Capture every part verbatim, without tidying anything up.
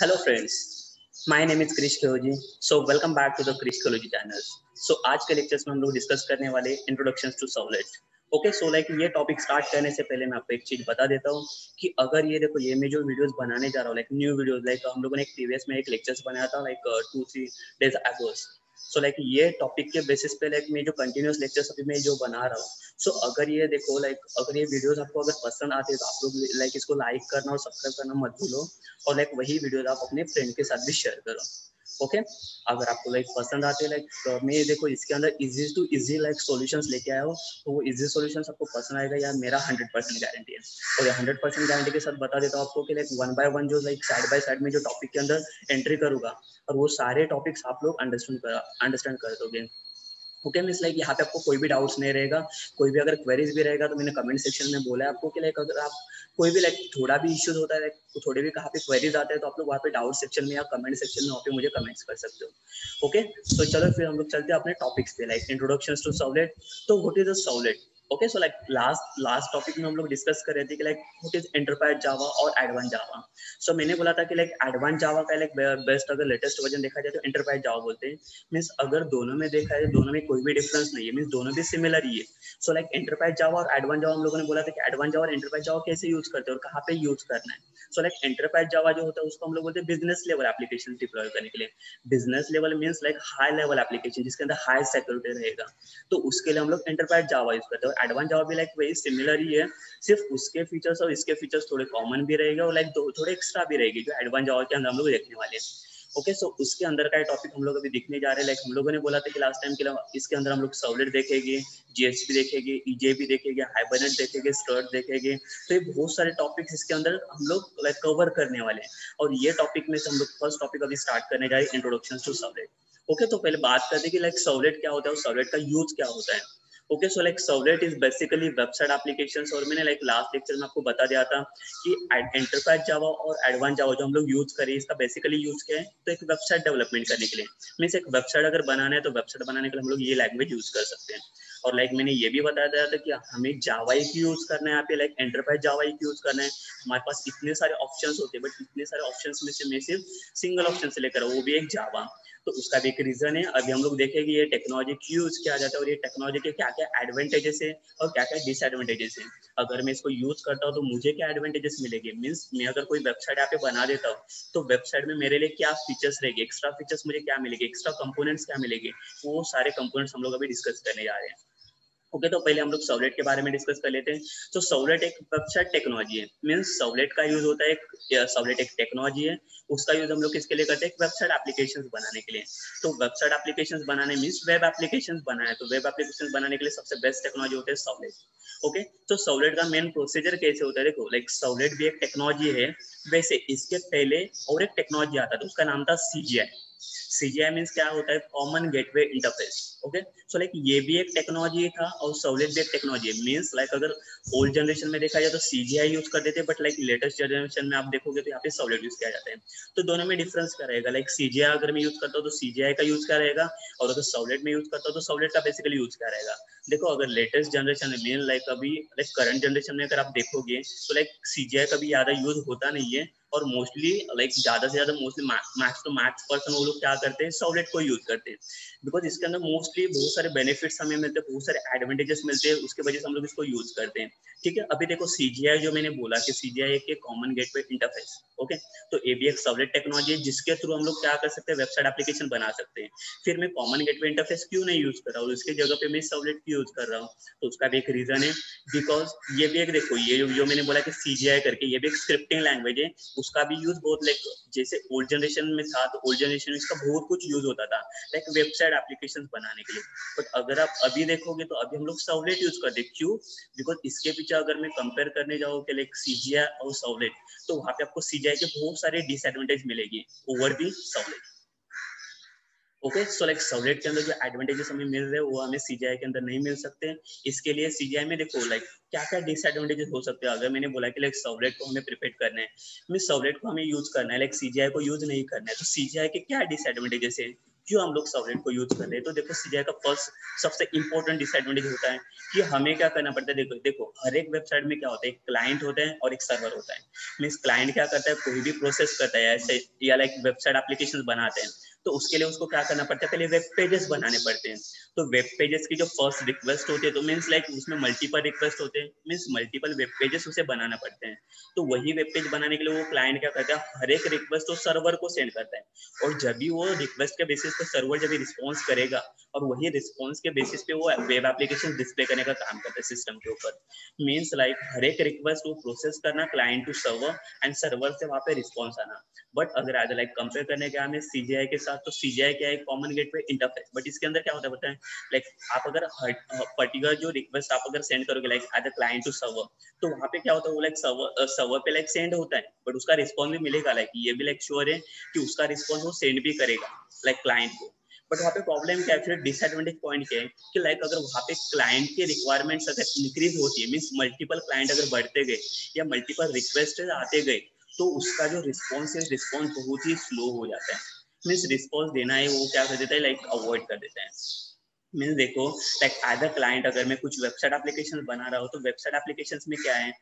Hello friends, my name is Krish खेलोजी। So welcome back to the Krish खेलोजी channel. So आज के लेक्चर्स में हम लोग डिस्कस करने वाले introduction to servlet. Okay, so like ये टॉपिक स्टार्ट करने से पहले मैं आपको एक चीज बता देता हूँ कि अगर ये देखो ये मैं जो वीडियोस बनाने जा रहा हूँ लाइक न्यू वीडियोस, लाइक हम लोगों ने एक प्रीवियस में एक लेक्चर्स बनाया था like two three days agos. So like ये टॉपिक के बेसिस पे लाइक मैं जो कंटिन्यूस लेक्चर्स अभी मैं जो बना रहा हूँ। सो so, अगर ये देखो लाइक अगर ये वीडियोस आपको अगर पसंद आते हैं तो आप लोग लाइक इसको लाइक करना और सब्सक्राइब करना मत भूलो, और लाइक वही वीडियोस आप अपने फ्रेंड के साथ भी शेयर करो। Okay okay? अगर आपको लाइक पसंद आते हैं लाइक तो मैं देखो इसके अंदर easy to easy like solutions लेके आया हो, तो वो इजी सॉल्यूशंस आपको पसंद आएगा यार, मेरा हंड्रेड परसेंट गारंटी है। और ये हंड्रेड परसेंट गारंटी के साथ बता देता हूँ आपको कि लाइक वन बाय वन जो लाइक साइड बाय साइड में जो टॉपिक के अंदर एंट्री करूँगा और वो सारे टॉपिक्स आप लोग अंडरस्टैंड कर अंडरस्टैंड कर दोगे। ओके मिस, लाइक यहाँ पे आपको कोई भी डाउट्स नहीं रहेगा, कोई भी अगर क्वेरीज भी रहेगा तो मैंने कमेंट सेक्शन में बोला है आपको कि लाइक अगर आप कोई भी लाइक थोड़ा भी इश्यूज होता है, थोड़े भी कहाँ पे क्वेरीज आते हैं तो आप लोग वहाँ पे डाउट सेक्शन में या कमेंट सेक्शन में वहाँ पे मुझे कमेंट्स कर सकते हो। ओके, सो चलो फिर हम लोग चलते हैं अपने टॉपिक्स पे लाइक इंट्रोडक्शन टू सर्वलेट। तो what is a servlet? Okay, so like last last topic में हम लोग डिस्कस कर रहे थे कि like what is enterprise Java और एडवांस जावा। सो मैंने बोला था कि लाइक एडवांस जावा का लाइक बेस्ट अगर लेटेस्ट वर्जन देखा जाए तो एंटरप्राइज जावा बोलते हैं। मीन्स अगर दोनों में देखा जाए दोनों में कोई भी डिफरेंस नहीं है, मीन्स दोनों भी सिमिलर ही है। सो लाइक एंटरप्राइज जावा और एडवांस जावा हम लोगों ने बोला था कि एडवांस जावा और एंटरप्राइज जावा कैसे यूज करते हैं और कहाँ पे यूज करना है। सो लाइक एंटरप्राइज जावा जो होता है उसको हम लोग बोलते हैं बिजनेस लेवल एप्लीकेशन डिप्लॉय करने के लिए। Business level means like high level application जिसके अंदर हाई सिक्योरिटी रहेगा, तो उसके लिए हम लोग एंटरप्राइज जावा यूज करते हैं। एडवांस जावा भी लाइक वही सिमिलर ही है, सिर्फ उसके फीचर्स और इसके फीचर्स थोड़े कॉमन भी रहेगा और लाइक थोड़े एक्स्ट्रा भी रहेगी जो एडवांस जावा के अंदर हम लोग देखने वाले हैं। ओके, सो उसके अंदर का टॉपिक हम लोग अभी देखने जा रहे हैं। लाइक हम लोगों ने बोला था कि लास्ट टाइम के इसके अंदर हम लोग सर्वलेट देखेंगे, जीएसपी देखेंगे, ईजेपी देखेंगे, हाइबरनेट देखेंगे, स्टर्ट देखेंगे। तो ये बहुत सारे टॉपिक्स इसके अंदर हम लोग लाइक कवर करने वाले हैं, और ये टॉपिक में से हम लोग फर्स्ट टॉपिक अभी स्टार्ट करने जा रहे हैं इंट्रोडक्शन टू सर्वलेट। ओके, तो पहले बात करते हैं कि लाइक सर्वलेट क्या होता है और सर्वलेट का यूज क्या होता है। Okay, so like servlet is basically website applications, और मैंने लाइक लास्ट लेक्चर में आपको बता दिया था कि एंटरप्राइज जावा और एडवांस जावा जो हम लोग यूज करें इसका बेसिकली यूज क्या है, तो एक वेबसाइट डेवलपमेंट करने के लिए। मीन्स एक वेबसाइट अगर बनाना है तो वेबसाइट बनाने के लिए हम लोग ये लैंग्वेज यूज कर सकते हैं। और लाइक मैंने ये भी बताया दिया था कि हमें जावा एक यूज करना है यहाँ पे, लाइक एंटरप्राइज जावा एक यूज करना है। हमारे पास इतने सारे ऑप्शन होते हैं, बट इतने सारे ऑप्शन में से मैं सिर्फ सिंगल ऑप्शन से लेकर वो भी एक जावा। तो उसका भी एक रीजन है, अभी हम लोग देखेंगे ये टेक्नोलॉजी क्यों यूज किया जाता है और ये टेक्नोलॉजी के क्या क्या एडवांटेजेस है और क्या क्या डिसएडवांटेजेस है। अगर मैं इसको यूज करता हूँ तो मुझे क्या एडवांटेजेस मिलेंगे, मीन्स मैं अगर कोई वेबसाइट यहाँ पे बना देता हूँ तो वेबसाइट में मेरे लिए क्या फीचर्स रहेगी, एक्स्ट्रा फीचर्स मुझे क्या मिलेगी, एक्स्ट्रा कंपोनेंट्स क्या मिलेगी, वो सारे कंपोनेंट्स हम लोग अभी डिस्कस करने जा रहे हैं। ओके okay, तो पहले हम लोग सर्वलेट के बारे में डिस्कस कर लेते हैं। तो सर्वलेट एक वेबसाइट टेक्नोलॉजी है, मींस सर्वलेट का यूज होता है एक सर्वलेट एक टेक्नोलॉजी है, उसका यूज हम लोग किसके लिए करते हैं, वेबसाइट एप्लीकेशंस बनाने के लिए। तो वेबसाइट एप्लीकेशंस बनाने मींस वेब एप्लीकेशंस बनाए, तो वेब एप्लीकेशंस बनाने के लिए सबसे बेस्ट टेक्नोलॉजी होता है सर्वलेट। ओके, तो सर्वलेट का मेन प्रोसीजर कैसे होता है, देखो लाइक सर्वलेट भी एक टेक्नोलॉजी है, वैसे इसके पहले और एक टेक्नोलॉजी आता था उसका नाम था सीजीआई। सीजीआई मींस क्या होता है, common gateway interface. Okay, so like ये भी एक टेक्नोलॉजी था और सर्वलेट भी एक टेक्नोलॉजी है। मींस लाइक अगर ओल्ड जनरेशन में देखा जाए तो सीजीआई यूज कर देते हैं, बट लाइक लेटेस्ट जनरेशन में आप देखोगे तो यहाँ पे सर्वलेट यूज किया जाता है। तो दोनों में डिफरेंस क्या रहेगा, लाइक सीजीआई अगर मैं यूज करता हूँ तो सीजीआई का यूज क्या रहेगा, और अगर सर्वलेट में यूज करता हूँ तो सर्वलेट का बेसिकली यूज क्या रहेगा। देखो अगर लेटेस्ट जनरेशन में लाइक अभी लाइक करंट जनरेशन में अगर आप देखोगे तो लाइक सीजीआई का भी ज्यादा यूज होता नहीं है, और मोस्टली लाइक ज्यादा से ज्यादा mostly max to max person वो लोग क्या करते हैं, सर्वलेट को यूज करते हैं, बिकॉज इसके अंदर मोस्टली बहुत सारे बेनिफिट्स हमें मिलते हैं, बहुत सारे एडवांटेजेस मिलते हैं, उसके वजह से हम लोग इसको यूज करते हैं। ठीक है, अभी देखो सीजीआई जो मैंने बोला कि सीजीआई एक कॉमन गेटवे इंटरफेस। ओके, तो ये भी एक सर्वलेट टेक्नोलॉजी है जिसके थ्रू हम लोग क्या कर सकते हैं, वेबसाइट एप्लीकेशन बना सकते हैं। फिर मैं कॉमन गेटवे इंटरफेस क्यों नहीं यूज कर रहा हूँ, उसकी जगह पे मैं सर्वलेट क्यों यूज कर रहा हूँ, तो उसका भी एक रीजन है। बिकॉज ये भी एक देखो ये जो मैंने बोला कि सीजीआई करके ये भी एक स्क्रिप्टिंग लैंग्वेज है, उसका भी यूज बहुत लाइक जैसे ओल्ड जनरेशन में था तो ओल्ड जनरेशन में इसका बहुत कुछ यूज होता था लाइक वेबसाइट एप्लीकेशंस बनाने के लिए। बट अगर आप अभी देखोगे तो अभी हम लोग सर्वलेट यूज करते हैं, क्यों, बिकॉज इसके पीछे अगर मैं कंपेयर करने जाऊँ कि लाइक सीजीआई और सर्वलेट, तो वहाँ पे आपको सीजीआई के बहुत सारे डिसएडवांटेज मिलेगी over the servlet. Okay, so like servlet के अंदर जो एडवांटेजेस हमें मिल रहे हैं वो हमें सीजीआई के अंदर नहीं मिल सकते। इसके लिए सीजीआई में देखो लाइक क्या क्या डिसएडवांटेजेस हो सकते हैं। अगर मैंने बोला कि लाइक सर्वलेट को हमें प्रिपेयर करना है, मीन सर्वलेट को हमें यूज करना है, लाइक सीजीआई को यूज नहीं करना है, तो सीजीआई के क्या डिसएडवांटेजेस है, क्यों हम लोग सर्वलेट को यूज कर रहे हैं। तो देखो सीजीआई का फर्स्ट सबसे इंपॉर्टेंट डिसएडवांटेज होता है कि हमें क्या करना पड़ता है। देखो देखो हर एक वेबसाइट में क्या होता है, एक क्लाइंट होता है और एक सर्वर होता है। मीन्स क्लाइंट क्या करता है, कोई भी प्रोसेस करता है ऐसे या लाइक वेबसाइट एप्लीकेशन बनाते हैं, तो उसके लिए उसको क्या करना पड़ता है, पहले वेब पेजेस बनाने पड़ते हैं। तो वेब पेजेस की जो फर्स्ट रिक्वेस्ट होती है, तो मीन्स लाइक उसमें मल्टीपल रिक्वेस्ट होते हैं, मीन्स मल्टीपल वेब पेजेस उसे बनाना पड़ते हैं। तो वही वेब पेज बनाने के लिए वो क्लाइंट क्या करता है, हर एक रिक्वेस्ट वो सर्वर को सेंड करता है, और जब भी वो रिक्वेस्ट के बेसिस पर सर्वर जब रिस्पॉन्स करेगा और वही रिस्पॉन्स के बेसिस पे वो वेब एप्लीकेशन डिस्प्ले करने का काम करता है सिस्टम के ऊपर। मीन्स लाइक हर एक रिक्वेस्ट वो प्रोसेस करना client to server and server से वहाँ पे रिस्पॉन्स आना। बट अगर आज लाइक कंपेयर करने के हमें सीजीआई के साथ, तो सीजीआई क्या है, कॉमन गेटवे इंटरफेस। बट इसके अंदर क्या होता है बताएं, लाइक आप अगर पर्टिकुलर जो रिक्वेस्ट आप अगर सेंड करोगे like as a client to server, तो वहाँ पे क्या होता है वो लाइक सर्वर सर्वर पे लाइक सेंड होता है, बट उसका रिस्पॉन्स भी मिलेगा, लाइक ये भी लाइक श्योर है कि उसका रिस्पॉन्स वो सेंड भी करेगा लाइक क्लाइंट को। बट वहाँ पे प्रॉब्लम क्या है, फिर डिसएडवांटेज पॉइंट क्या है कि लाइक अगर वहाँ पे क्लाइंट के रिक्वायरमेंट्स अगर इंक्रीज होती है, मीन्स मल्टीपल क्लाइंट अगर बढ़ते गए या मल्टीपल रिक्वेस्ट आते गए, तो उसका जो रिस्पॉन्स है रिस्पॉन्स बहुत ही स्लो हो जाता है। मीन्स रिस्पॉन्स देना है वो क्या कर देता है, लाइक अवॉइड कर देता है। मीन्स देखो लाइक एज अ क्लाइंट अगर मैं कुछ वेबसाइट एप्लीकेशन बना रहा हूँ, तो वेबसाइट एप्लीकेशन में क्या है,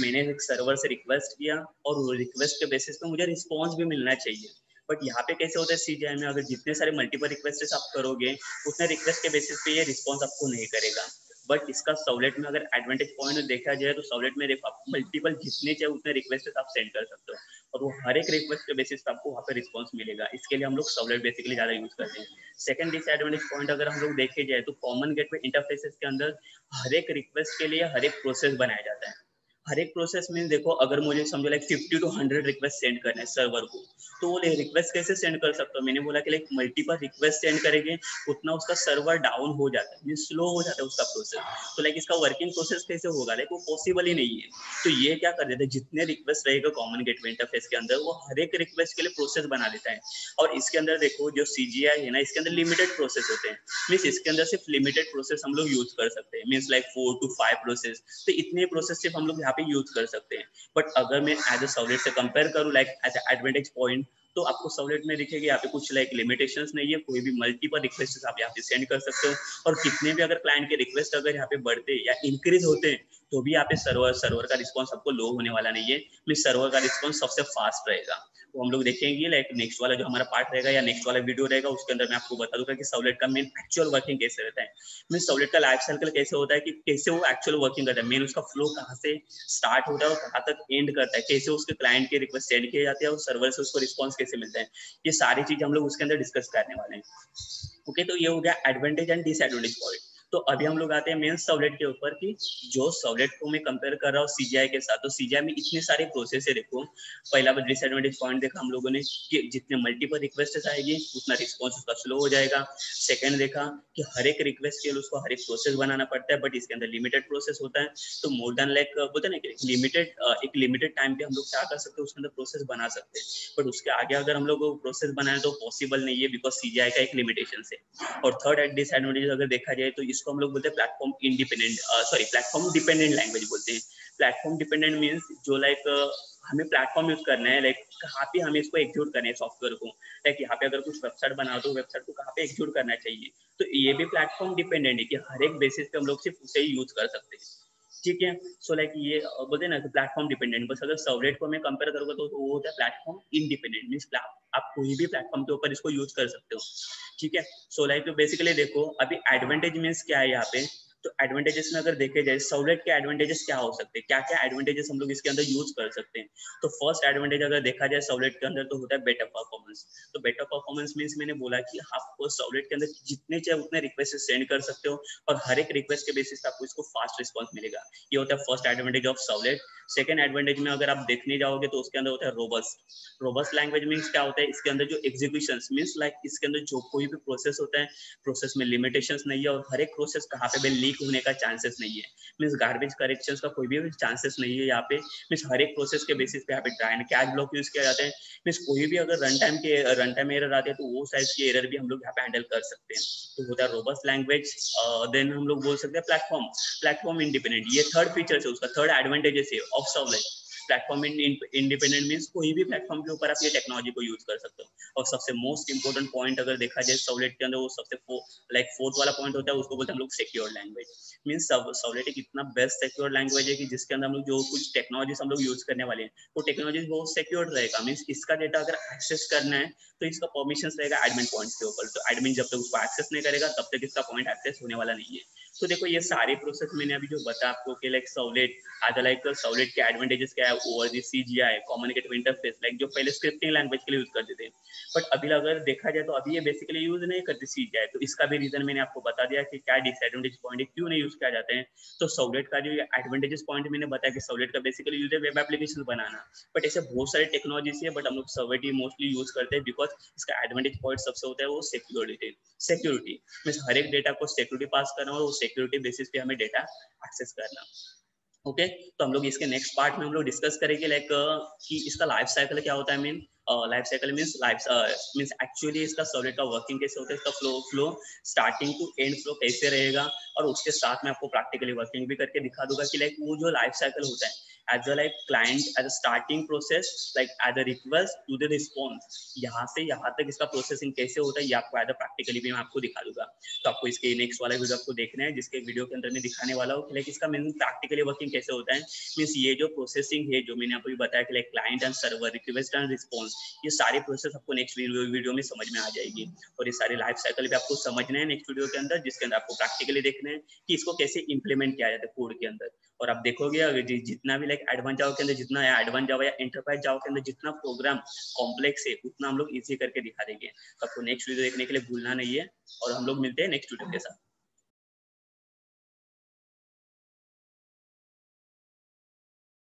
मैंने एक सर्वर से रिक्वेस्ट किया और वो रिक्वेस्ट के बेसिस पे मुझे रिस्पॉन्स भी मिलना चाहिए। बट यहाँ पे कैसे होता है सीजीआई में, अगर जितने सारे मल्टीपल रिक्वेस्ट आप करोगे उतने रिक्वेस्ट के बेसिस पे ये रिस्पॉन्स आपको नहीं करेगा। बट इसका सर्वलेट में अगर एडवांटेज पॉइंट देखा जाए, तो सर्वलेट में मल्टीपल जितने चाहे उतने रिक्वेस्ट आप सेंड कर सकते हो, और वो हर एक रिक्वेस्ट के बेसिस पे आपको वहाँ पे रिस्पॉन्स मिलेगा। इसके लिए हम लोग सर्वलेट बेसिकली ज़्यादा यूज करते हैं। सेकंड डिसएडवांटेज पॉइंट अगर हम लोग देखे जाए, तो कॉमन गेटवे इंटरफेसेस के अंदर हर एक रिक्वेस्ट के लिए हर एक प्रोसेस बनाया जाता है। हर एक प्रोसेस में देखो अगर मुझे समझो like fifty to hundred request send करना है सर्वर को, तो वो रिक्वेस्ट कैसे सेंड कर सकता हूँ, मैंने बोला कि लाइक मल्टीपल रिक्वेस्ट सेंड करेंगे उतना उसका सर्वर डाउन हो जाता है, मीन स्लो हो जाता है उसका प्रोसेस। तो लाइक इसका वर्किंग प्रोसेस कैसे होगा, लाइक वो पॉसिबल ही नहीं है। तो ये क्या कर देता है, जितने रिक्वेस्ट रहेगा कॉमन गेटवे इंटरफेस के अंदर, वो हर एक रिक्वेस्ट के लिए प्रोसेस बना देता है। और इसके अंदर देखो जो सीजीआई है ना, इसके अंदर लिमिटेड प्रोसेस होते हैं। मीन्स इसके अंदर सिर्फ लिमिटेड प्रोसेस हम लोग यूज कर सकते हैं, means like four to five process, तो इतने प्रोसेस सिर्फ हम लोग पे यूज कर सकते हैं। बट अगर मैं एज अ सर्वलेट से कंपेयर करूं लाइक एज एडवांटेज पॉइंट, तो आपको सर्वलेट में दिखेगा यहाँ पे कुछ लाइक लिमिटेशंस नहीं है, कोई भी मल्टीपल रिक्वेस्ट आप यहाँ पे सेंड कर सकते हो, और कितने भी अगर क्लाइंट के रिक्वेस्ट अगर यहाँ पे बढ़ते या इंक्रीज होते हैं, तो भी यहाँ पे सर्वर सर्वर का रिस्पॉन्स आपको लो होने वाला नहीं है। मीन सर्वर का रिस्पॉन्स सबसे फास्ट रहेगा। तो हम लोग देखेंगे लाइक नेक्स्ट वाला जो हमारा पार्ट रहेगा या नेक्स्ट वाला वीडियो रहेगा, उसके अंदर मैं आपको बता दूंगा कि सर्वलेट का मेन एक्चुअल वर्किंग कैसे रहता है, मीन सर्वलेट का लाइफ साइकिल कैसे होता है, कि कैसे वो एक्चुअल वर्किंग करता है, मेन उसका फ्लो कहाँ से स्टार्ट होता है और कहाँ तक एंड करता है, कैसे उसके क्लाइंट के रिक्वेस्ट सेंड किए जाते हैं और सर्वर से उसको रिस्पॉन्स कैसे मिलता है। ये सारी चीज हम लोग उसके अंदर डिस्कस करने वाले हैं। ओके, तो ये हो गया एडवांटेज एंड डिसएडवांटेज पॉइंट। तो अभी हम लोग आते हैं मेन सर्वलेट के ऊपर, कि जो सर्वलेट को मैं कंपेयर कर रहा हूँ सीजीआई के साथ, तो सीजीआई में इतने सारे प्रोसेस है। देखो पहला डिसएडवांटेज पॉइंट देखा हम लोगों ने कि जितने मल्टीपल रिक्वेस्ट आएगी उतना रिस्पॉन्स उसका स्लो हो जाएगा। सेकंड देखा कि हर एक रिक्वेस्ट के लिए उसको हर एक प्रोसेस बनाना पड़ता है, बट इसके अंदर लिमिटेड प्रोसेस होता है। तो मोर देन लाइक बोलते ना कि लिमिटेड एक लिमिटेड टाइम पे हम लोग क्या कर सकते हैं, उसके अंदर प्रोसेस बना सकते हैं, बट उसके आगे अगर हम लोग प्रोसेस बनाए तो पॉसिबल नहीं है, बिकॉज सीजीआई का एक लिमिटेशन है। और थर्ड डिसएडवांटेज अगर देखा जाए, तो इसको हम लोग बोलते हैं platform independent sorry platform dependent language बोलते हैं। प्लेटफॉर्म डिपेंडेंट मींस जो लाइक हमें प्लेटफॉर्म यूज करना है, लाइक कहाँ पे हमें इसको एग्जीक्यूट करना है सॉफ्टवेयर को, लाइक यहाँ पे अगर कुछ वेबसाइट बनाओ तो वेबसाइट को कहाँ पे एग्जीक्यूट करना चाहिए, तो ये भी प्लेटफॉर्म डिपेंडेंट है कि हर एक बेसिस पे हम लोग सिर्फ उसे ही यूज कर सकते हैं। ठीक है, सो लाइक ये बोलते हैं ना प्लेटफॉर्म डिपेंडेंट। बस अगर सर्वलेट को मैं कंपेयर करूंगा तो वो होता है प्लेटफॉर्म इंडिपेंडेंट, मींस आप कोई भी प्लेटफॉर्म के ऊपर इसको यूज कर सकते हो। ठीक है, सो लाइक तो बेसिकली देखो अभी एडवांटेज मींस क्या है यहाँ पे, तो एडवांटेजेस में अगर देखे जाए सर्वलेट के एडवांटेजेस क्या हो सकते हैं, क्या क्या एडवांटेजेस हम लोग इसके अंदर यूज कर सकते हैं। तो फर्स्ट एडवांटेज अगर देखा जाए सर्वलेट के अंदर, तो होता है बेटर परफॉर्मेंस। तो बेटर परफॉर्मेंस मींस मैंने बोला कि आपको सर्वलेट के अंदर जितने चाहे उतने रिक्वेस्ट सेंड कर सकते हो, और हर एक रिक्वेस्ट के बेसिस पे आपको इसको फास्ट रिस्पॉन्स मिलेगा। ये होता है first advantage of servlet. Second advantage में अगर आप देखने जाओगे, तो उसके अंदर होता है रोबस्ट। रोबस्ट लैंग्वेज मीन्स क्या होता है, इसके अंदर जो एग्जीक्यूशन मीन्स लाइक इसके अंदर जो कोई भी प्रोसेस होता है, प्रोसेस में लिमिटेशन नहीं है, और हर एक प्रोसेस कहाँ पे भी लीक होने का चांसेस नहीं है, मीन्स गार्बेज करेक्शंस का कोई भी चांसेस नहीं है यहाँ पे। मीन्स हर एक प्रोसेस के बेसिस पे यहाँ पे try and catch block use किया जाता है, मीन्स कोई भी अगर रन टाइम के रन टाइम एरर आते हैं, तो वो साइज के एरर भी हम लोग यहाँ पे हैंडल कर सकते हैं। तो होता है रोबस्ट लैंग्वेज। देन हम लोग बोल सकते हैं प्लेटफॉर्म प्लेटफॉर्म इंडिपेंडेंट। ये थर्ड फीचर है उसका, थर्ड एडवांटेजेस है of servlet. Platform independent means कोई भी प्लेटफॉर्म के ऊपर आप ये टेक्नोलॉजी को यूज कर सकते हो। और सबसे मोस्ट इंपॉर्टेंट पॉइंट अगर देखा जाए सर्वलेट के अंदर, वो सबसे लाइक फोर्थ वाला पॉइंट होता है, उसको बोलते हैं हम लोग सिक्योर लैंग्वेज। मीन्स सर्वलेट एक इतना बेस्ट सिक्योर लैंग्वेज है कि जिसके अंदर हम लोग जो कुछ टेक्नोलॉजीज हम लोग यूज करने वाले हैं वो टेक्नोलॉजी बहुत सिक्योर रहेगा। मीन्स इसका डेटा अगर एक्सेस करना है तो इसका परमिशन रहेगा एडमिन पॉइंट के ऊपर, तो एडमिन जब तक उसको एक्सेस नहीं करेगा तब तक इसका पॉइंट एक्सेस होने वाला नहीं है। तो देखो ये सारे प्रोसेस मैंने अभी जो बता आपको कि लाइक सर्वलेट आज लाइक सर्वलेट के एडवांटेजेस क्या है over the CGI communicative interface, like जो पहले स्क्रिप्टिंग लैंग्वेज के लिए यूज करते थे बट अभी अगर देखा जाए तो अभी ये बेसिकली यूज नहीं करते सीजीआई। तो इसका भी रीजन मैंने आपको बता दिया कि क्या डिसएडवांटेज पॉइंट है, क्यों नहीं यूज किया जाते हैं। तो सर्वलेट का जो एडवांटेजेस पॉइंट मैंने बताया कि सर्वलेट का बेसिकली यूज है वेब एप्लीकेशन बनाना, बट ऐसे बहुत सारे टेक्नोलॉजीज है बट हम लोग सर्वलेट ही मोस्टली यूज करते हैं बिकॉज इसका एडवांटेज पॉइंट सबसे होता है वो सिक्योरिटी। सिक्योरिटी मीन्स हर एक डेटा को सिक्योरिटी पास करना और सिक्योरिटी बेसिस पे हमें डेटा एक्सेस करना। Okay okay? तो हम लोग इसके नेक्स्ट पार्ट में हम लोग डिस्कस करेंगे लाइक कि इसका लाइफ साइकिल क्या होता है। Mean life cycle means life means actually इसका सर्वलेट का वर्किंग कैसे होता है, इसका flow flow starting to end flow कैसे रहेगा, और उसके साथ में आपको प्रैक्टिकली वर्किंग भी करके दिखा दूंगा कि लाइक वो जो लाइफ साइकिल होता है as a like client as a starting process like as a request to the response, यहाँ से यहाँ तक इसका प्रोसेसिंग कैसे होता है ये आपको एज अ प्रैक्टिकली भी मैं आपको दिखा दूंगा। तो आपको इसके नेक्स्ट वाला वीडियो आपको देखना है जिसके वीडियो के अंदर मैं दिखाने वाला हूँ लाइक इसका मीन प्रैक्टिकली वर्किंग कैसे होता है। मीन्स ये जो प्रोसेसिंग है जो मैंने आपको बताया कि like client and server request and response, ये सारे प्रोसेस आपको नेक्स्ट वीडियो में समझ में आ जाएगी और ये सारे लाइफ साइकिल भी आपको समझना है नेक्स्ट वीडियो के अंदर जिसके अंदर आपको प्रैक्टिकली देखना है कि इसको कैसे इंप्लीमेंट किया जाता है कोड के अंदर। और आप देखोगे अगर जितना भी लाइक एडवांस जावा के अंदर जितना है एडवांस जावा या एंटरप्राइज जावा के अंदर जितना प्रोग्राम कॉम्प्लेक्स है उतना हम लोग इजी करके दिखा देंगे। तो आपको नेक्स्ट वीडियो देखने के लिए भूलना नहीं है और हम लोग मिलते हैं नेक्स्ट वीडियो के साथ।